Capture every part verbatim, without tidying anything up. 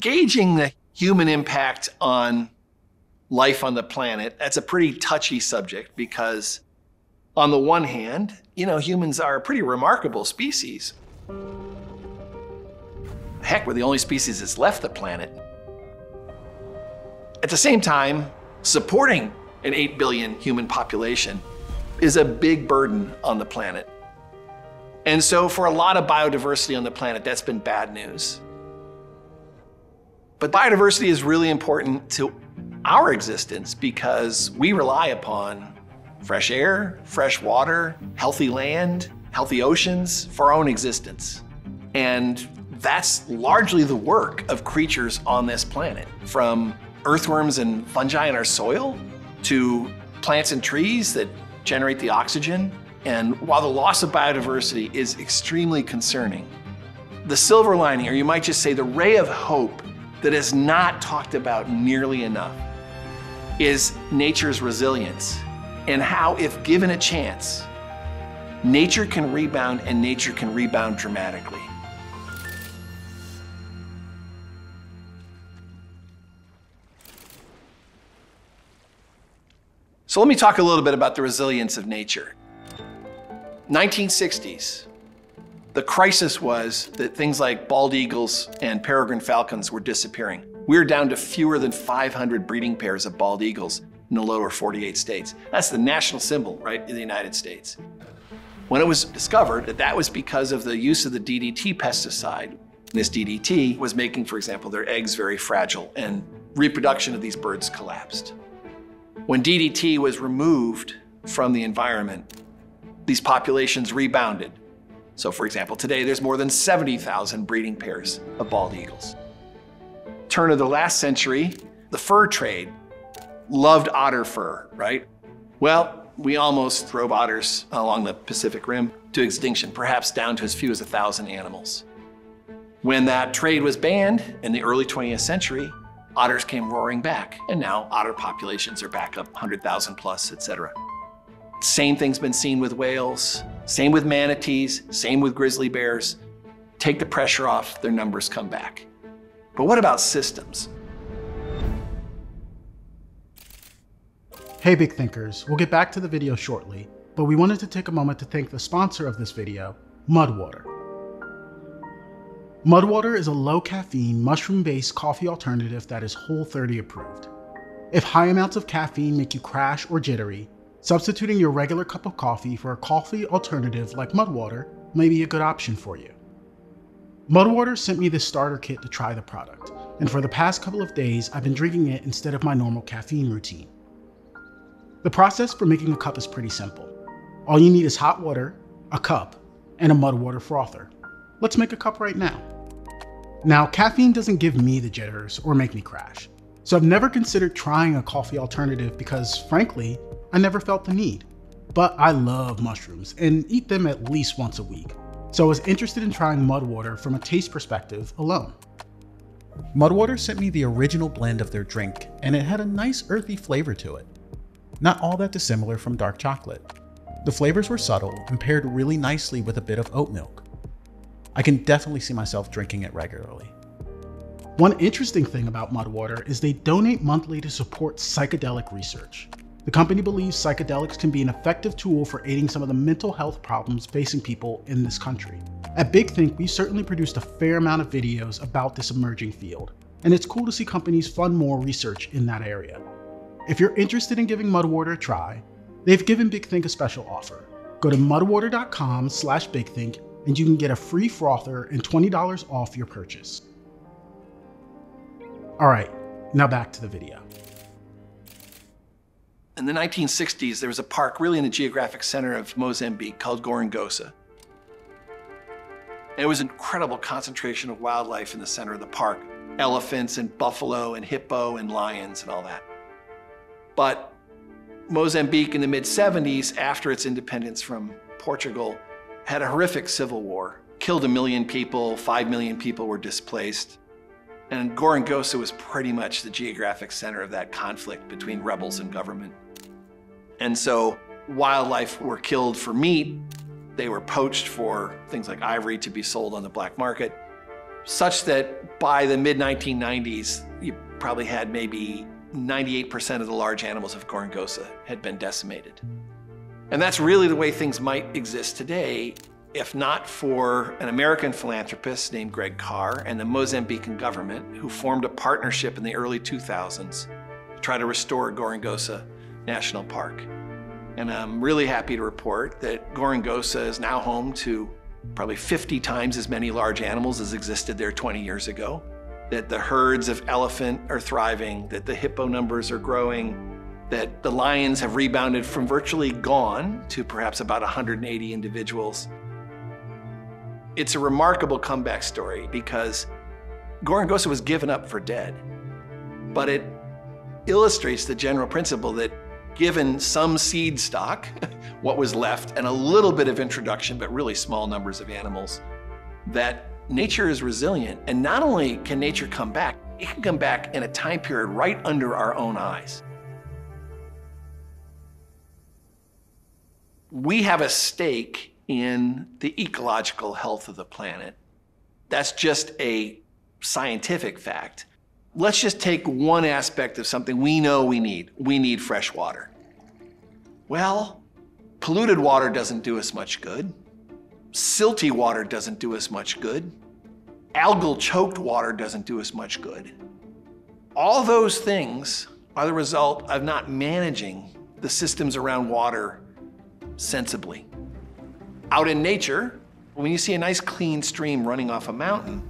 Gauging the human impact on life on the planet, that's a pretty touchy subject because on the one hand, you know, humans are a pretty remarkable species. Heck, we're the only species that's left the planet. At the same time, supporting an eight billion human population is a big burden on the planet. And so for a lot of biodiversity on the planet, that's been bad news. But biodiversity is really important to our existence because we rely upon fresh air, fresh water, healthy land, healthy oceans for our own existence. And that's largely the work of creatures on this planet, from earthworms and fungi in our soil to plants and trees that generate the oxygen. And while the loss of biodiversity is extremely concerning, the silver lining, or you might just say the ray of hope that is not talked about nearly enough, is nature's resilience and how, if given a chance, nature can rebound and nature can rebound dramatically. So let me talk a little bit about the resilience of nature. nineteen sixties, the crisis was that things like bald eagles and peregrine falcons were disappearing. We were down to fewer than five hundred breeding pairs of bald eagles in the lower forty-eight states. That's the national symbol, right, in the United States. When it was discovered that that was because of the use of the D D T pesticide. This D D T was making, for example, their eggs very fragile, and reproduction of these birds collapsed. When D D T was removed from the environment, these populations rebounded. So for example, today there's more than seventy thousand breeding pairs of bald eagles. Turn of the last century, the fur trade loved otter fur, right? Well, we almost drove otters along the Pacific Rim to extinction, perhaps down to as few as a thousand animals. When that trade was banned in the early twentieth century, otters came roaring back, and now otter populations are back up one hundred thousand plus, et cetera. Same thing's been seen with whales, same with manatees, same with grizzly bears. Take the pressure off, their numbers come back. But what about systems? Hey, Big Thinkers, we'll get back to the video shortly, but we wanted to take a moment to thank the sponsor of this video, Mudwater. Mudwater is a low-caffeine, mushroom-based coffee alternative that is Whole thirty approved. If high amounts of caffeine make you crash or jittery, substituting your regular cup of coffee for a coffee alternative like Mudwater may be a good option for you. Mudwater sent me this starter kit to try the product, and for the past couple of days I've been drinking it instead of my normal caffeine routine. The process for making a cup is pretty simple. All you need is hot water, a cup, and a Mudwater frother. Let's make a cup right now. Now, caffeine doesn't give me the jitters or make me crash, so I've never considered trying a coffee alternative because, frankly, I never felt the need. But I love mushrooms and eat them at least once a week, so I was interested in trying Mudwater from a taste perspective alone. Mudwater sent me the original blend of their drink, and it had a nice earthy flavor to it. Not all that dissimilar from dark chocolate. The flavors were subtle and paired really nicely with a bit of oat milk. I can definitely see myself drinking it regularly. One interesting thing about Mudwater is they donate monthly to support psychedelic research. The company believes psychedelics can be an effective tool for aiding some of the mental health problems facing people in this country. At Big Think, we've certainly produced a fair amount of videos about this emerging field, and it's cool to see companies fund more research in that area. If you're interested in giving Mudwater a try, they've given Big Think a special offer. Go to mudwater dot com slash big think and you can get a free frother and twenty dollars off your purchase. All right, now back to the video. In the nineteen sixties, there was a park really in the geographic center of Mozambique called Gorongosa. It was an incredible concentration of wildlife in the center of the park. Elephants and buffalo and hippo and lions and all that. But Mozambique in the mid seventies, after its independence from Portugal, had a horrific civil war, killed a million people, five million people were displaced. And Gorongosa was pretty much the geographic center of that conflict between rebels and government. And so wildlife were killed for meat, they were poached for things like ivory to be sold on the black market, such that by the mid nineteen nineties, you probably had maybe ninety-eight percent of the large animals of Gorongosa had been decimated. And that's really the way things might exist today, if not for an American philanthropist named Greg Carr and the Mozambican government, who formed a partnership in the early two thousands to try to restore Gorongosa National Park. And I'm really happy to report that Gorongosa is now home to probably fifty times as many large animals as existed there twenty years ago, that the herds of elephant are thriving, that the hippo numbers are growing, that the lions have rebounded from virtually gone to perhaps about one hundred eighty individuals. It's a remarkable comeback story because Gorongosa was given up for dead, but it illustrates the general principle that given some seed stock, what was left, and a little bit of introduction, but really small numbers of animals, that nature is resilient. And not only can nature come back, it can come back in a time period right under our own eyes. We have a stake in the ecological health of the planet. That's just a scientific fact. Let's just take one aspect of something we know we need. We need fresh water. Well, polluted water doesn't do us much good. Silty water doesn't do us much good. Algal-choked water doesn't do us much good. All those things are the result of not managing the systems around water sensibly. Out in nature, when you see a nice clean stream running off a mountain,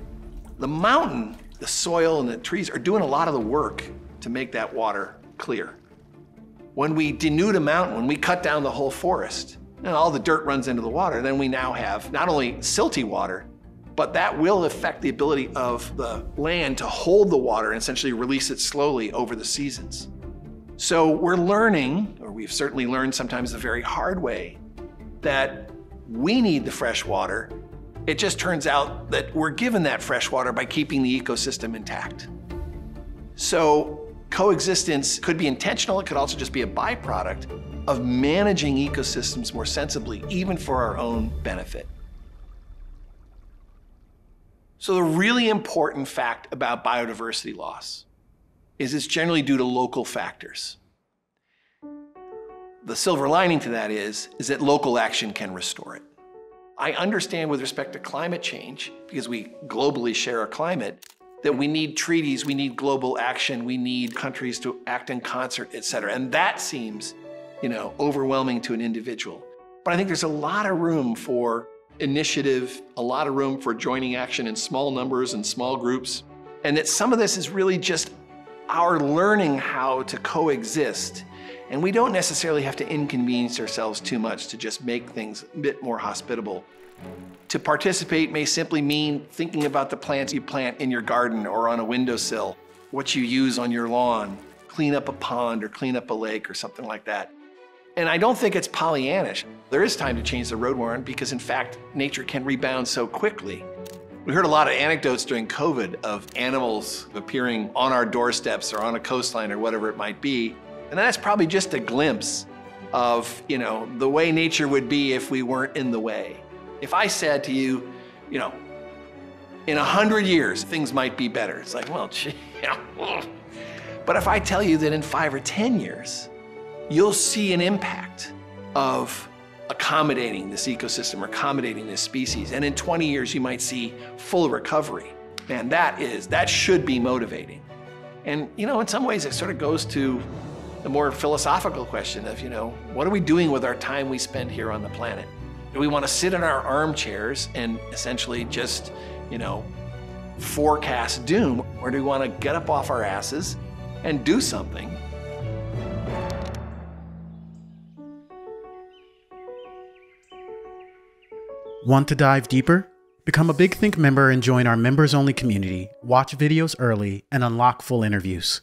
the mountain, the soil and the trees are doing a lot of the work to make that water clear. When we denude a mountain, when we cut down the whole forest, and all the dirt runs into the water, then we now have not only silty water, but that will affect the ability of the land to hold the water and essentially release it slowly over the seasons. So we're learning, or we've certainly learned sometimes the very hard way, that we need the fresh water. It just turns out that we're given that fresh water by keeping the ecosystem intact. So coexistence could be intentional, it could also just be a byproduct of managing ecosystems more sensibly, even for our own benefit. So the really important fact about biodiversity loss is it's generally due to local factors. The silver lining to that is, is that local action can restore it. I understand with respect to climate change, because we globally share a climate, that we need treaties, we need global action, we need countries to act in concert, et cetera. And that seems, you know, overwhelming to an individual. But I think there's a lot of room for initiative, a lot of room for joining action in small numbers and small groups. And that some of this is really just our learning how to coexist. And we don't necessarily have to inconvenience ourselves too much to just make things a bit more hospitable. To participate may simply mean thinking about the plants you plant in your garden or on a windowsill, what you use on your lawn, clean up a pond or clean up a lake or something like that. And I don't think it's Pollyannish. There is time to change the road we're on because in fact, nature can rebound so quickly. We heard a lot of anecdotes during COVID of animals appearing on our doorsteps or on a coastline or whatever it might be. And that's probably just a glimpse of, you know, the way nature would be if we weren't in the way. If I said to you, you know, in a hundred years, things might be better. It's like, well, gee, yeah. But if I tell you that in five or ten years, you'll see an impact of accommodating this ecosystem, accommodating this species. And in twenty years, you might see full recovery. Man, that is, that should be motivating. And, you know, in some ways it sort of goes to the more philosophical question of, you know, what are we doing with our time we spend here on the planet? Do we want to sit in our armchairs and essentially just, you know, forecast doom? Or do we want to get up off our asses and do something? Want to dive deeper? Become a Big Think member and join our members-only community, watch videos early, and unlock full interviews.